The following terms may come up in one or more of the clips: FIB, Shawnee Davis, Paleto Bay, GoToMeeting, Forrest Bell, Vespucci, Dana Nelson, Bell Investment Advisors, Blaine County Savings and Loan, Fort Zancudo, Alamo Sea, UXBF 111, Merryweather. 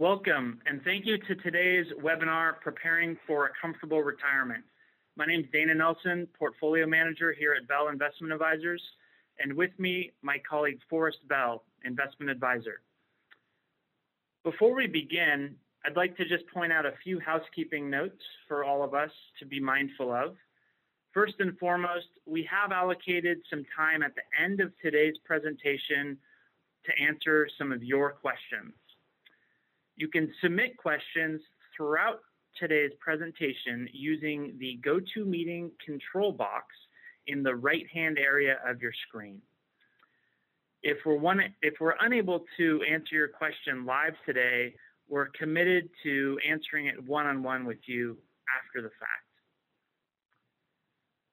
Welcome, and thank you to today's webinar, Preparing for a Comfortable Retirement. My name is Dana Nelson, Portfolio Manager here at Bell Investment Advisors, and with me, my colleague Forrest Bell, Investment Advisor. Before we begin, I'd like to just point out a few housekeeping notes for all of us to be mindful of. First and foremost, we have allocated some time at the end of today's presentation to answer some of your questions. You can submit questions throughout today's presentation using the GoToMeeting control box in the right-hand area of your screen. If we're unable to answer your question live today, we're committed to answering it one-on-one with you after the fact.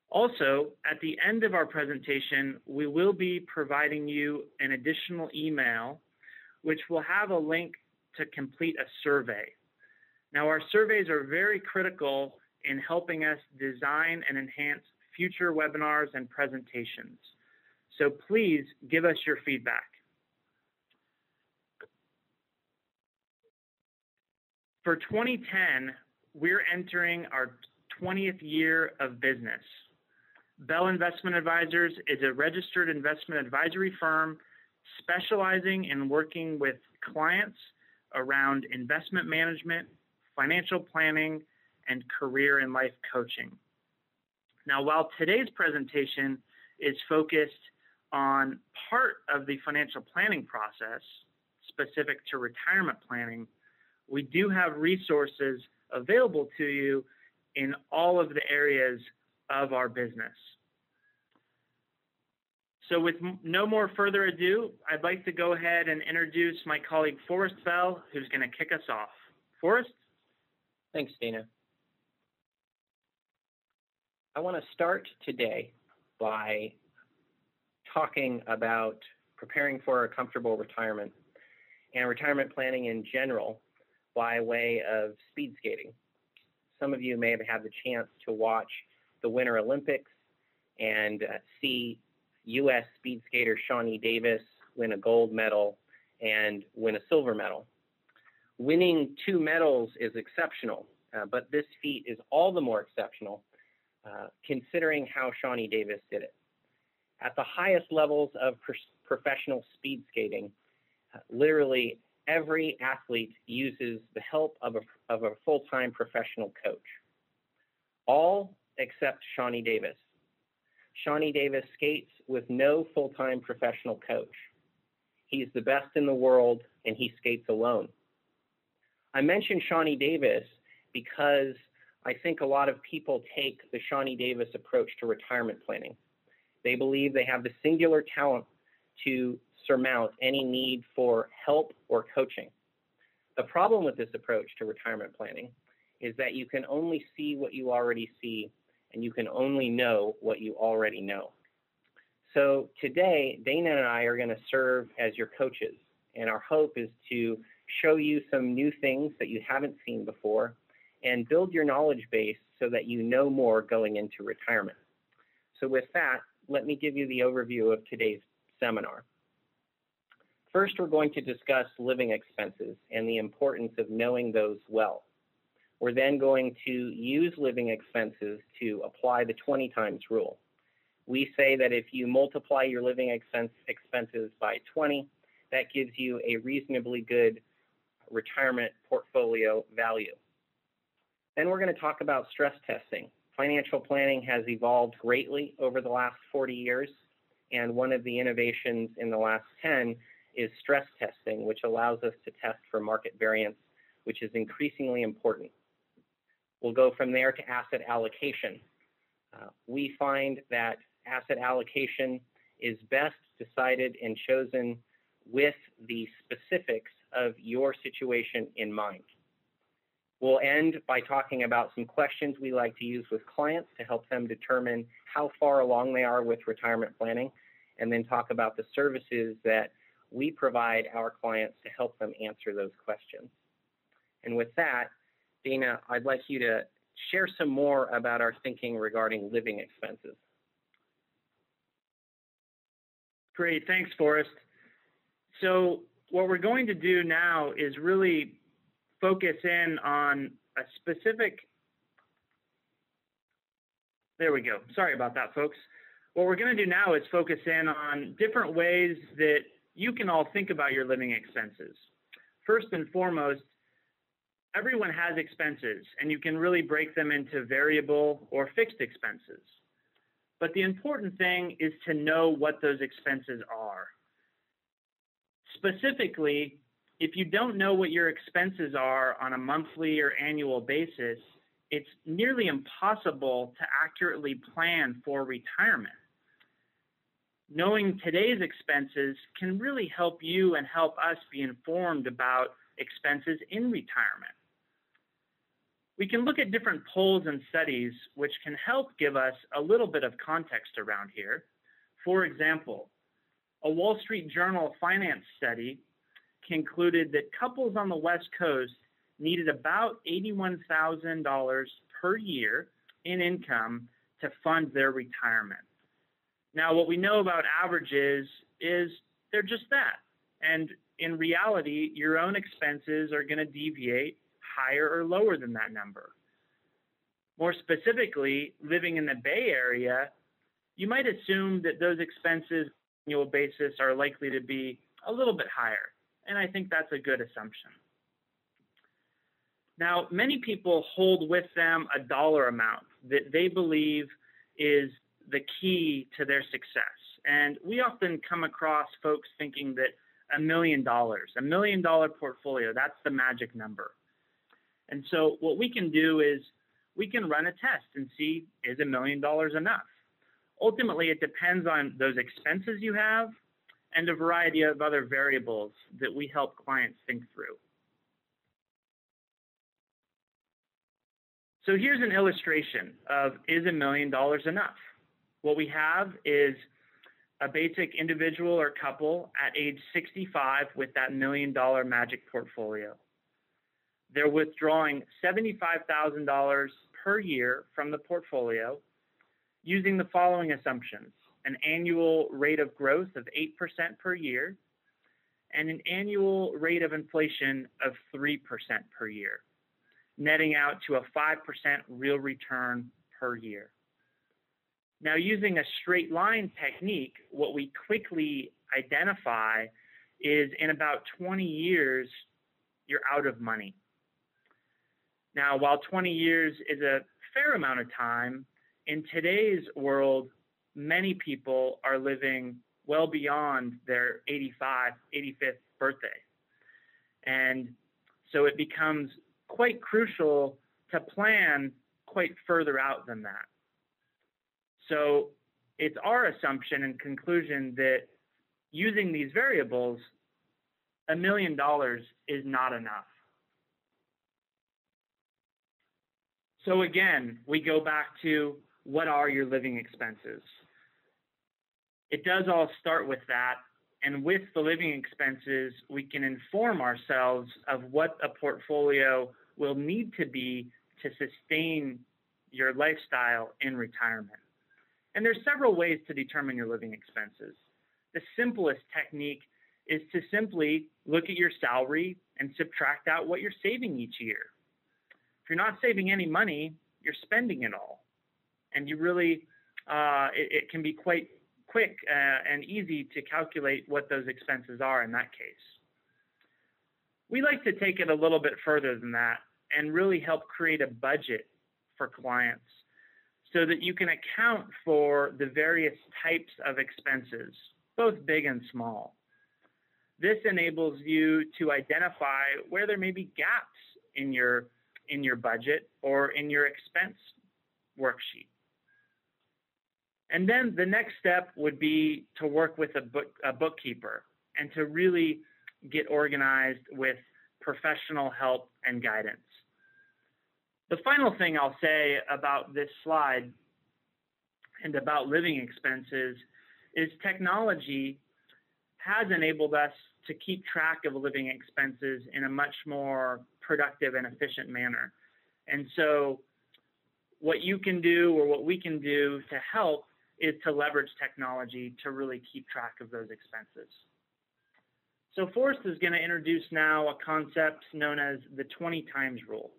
Also, at the end of our presentation, we will be providing you an additional email, which will have a link to complete a survey. Now, our surveys are very critical in helping us design and enhance future webinars and presentations. So please give us your feedback. For 2010, we're entering our 20th year of business. Bell Investment Advisors is a registered investment advisory firm specializing in working with clients around investment management, financial planning, and career and life coaching. Now, while today's presentation is focused on part of the financial planning process specific to retirement planning, we do have resources available to you in all of the areas of our business. So with no more further ado, I'd like to go ahead and introduce my colleague Forrest Bell, who's going to kick us off. Forrest? Thanks, Dana. I want to start today by talking about preparing for a comfortable retirement and retirement planning in general by way of speed skating. Some of you may have had the chance to watch the Winter Olympics and see U.S. speed skater Shawnee Davis win a gold medal and win a silver medal. Winning two medals is exceptional, but this feat is all the more exceptional considering how Shawnee Davis did it. At the highest levels of professional speed skating, literally every athlete uses the help of a full-time professional coach, all except Shawnee Davis. Shawnee Davis skates with no full-time professional coach. He's the best in the world, and he skates alone. I mention Shawnee Davis because I think a lot of people take the Shawnee Davis approach to retirement planning. They believe they have the singular talent to surmount any need for help or coaching. The problem with this approach to retirement planning is that you can only see what you already see, and you can only know what you already know. So today, Dana and I are going to serve as your coaches, and our hope is to show you some new things that you haven't seen before and build your knowledge base so that you know more going into retirement. So with that, let me give you the overview of today's seminar. First, we're going to discuss living expenses and the importance of knowing those well. We're then going to use living expenses to apply the 20 times rule. We say that if you multiply your living expenses by 20, that gives you a reasonably good retirement portfolio value. Then we're going to talk about stress testing. Financial planning has evolved greatly over the last 40 years, and one of the innovations in the last 10 is stress testing, which allows us to test for market variance, which is increasingly important. We'll go from there to asset allocation. We find that asset allocation is best decided and chosen with the specifics of your situation in mind. We'll end by talking about some questions we like to use with clients to help them determine how far along they are with retirement planning, and then talk about the services that we provide our clients to help them answer those questions. And with that, Dana, I'd like you to share some more about our thinking regarding living expenses. Great, thanks, Forrest. So what we're going to do now is really focus in on a specific. There we go. Sorry about that, folks. What we're going to do now is focus in on different ways that you can all think about your living expenses. First and foremost, everyone has expenses, and you can really break them into variable or fixed expenses. But the important thing is to know what those expenses are. Specifically, if you don't know what your expenses are on a monthly or annual basis, it's nearly impossible to accurately plan for retirement. Knowing today's expenses can really help you and help us be informed about expenses in retirement. We can look at different polls and studies which can help give us a little bit of context around here. For example, a Wall Street Journal finance study concluded that couples on the West Coast needed about $81,000 per year in income to fund their retirement. Now, what we know about averages is they're just that. And in reality, your own expenses are going to deviate higher or lower than that number. More specifically, living in the Bay Area, you might assume that those expenses on an annual basis are likely to be a little bit higher. And I think that's a good assumption. Now, many people hold with them a dollar amount that they believe is the key to their success. And we often come across folks thinking that a million dollar portfolio, that's the magic number. And so what we can do is we can run a test and see, is $1 million enough? Ultimately, it depends on those expenses you have and a variety of other variables that we help clients think through. So here's an illustration of, is $1 million enough? What we have is a basic individual or couple at age 65 with that $1 million magic portfolio. They're withdrawing $75,000 per year from the portfolio using the following assumptions: an annual rate of growth of 8% per year and an annual rate of inflation of 3% per year, netting out to a 5% real return per year. Now, using a straight line technique, what we quickly identify is in about 20 years, you're out of money. Now, while 20 years is a fair amount of time, in today's world, many people are living well beyond their 85th birthday. And so it becomes quite crucial to plan quite further out than that. So it's our assumption and conclusion that using these variables, $1 million is not enough. So again, we go back to, what are your living expenses? It does all start with that. And with the living expenses, we can inform ourselves of what a portfolio will need to be to sustain your lifestyle in retirement. And there's several ways to determine your living expenses. The simplest technique is to simply look at your salary and subtract out what you're saving each year. If you're not saving any money, you're spending it all. And you really, it can be quite quick and easy to calculate what those expenses are in that case. We like to take it a little bit further than that and really help create a budget for clients so that you can account for the various types of expenses, both big and small. This enables you to identify where there may be gaps in your budget or in your expense worksheet. And then the next step would be to work with a bookkeeper and to really get organized with professional help and guidance. The final thing I'll say about this slide and about living expenses is technology has enabled us to keep track of living expenses in a much more productive and efficient manner. And so what you can do or what we can do to help is to leverage technology to really keep track of those expenses. So Forrest is going to introduce now a concept known as the 20 times rule.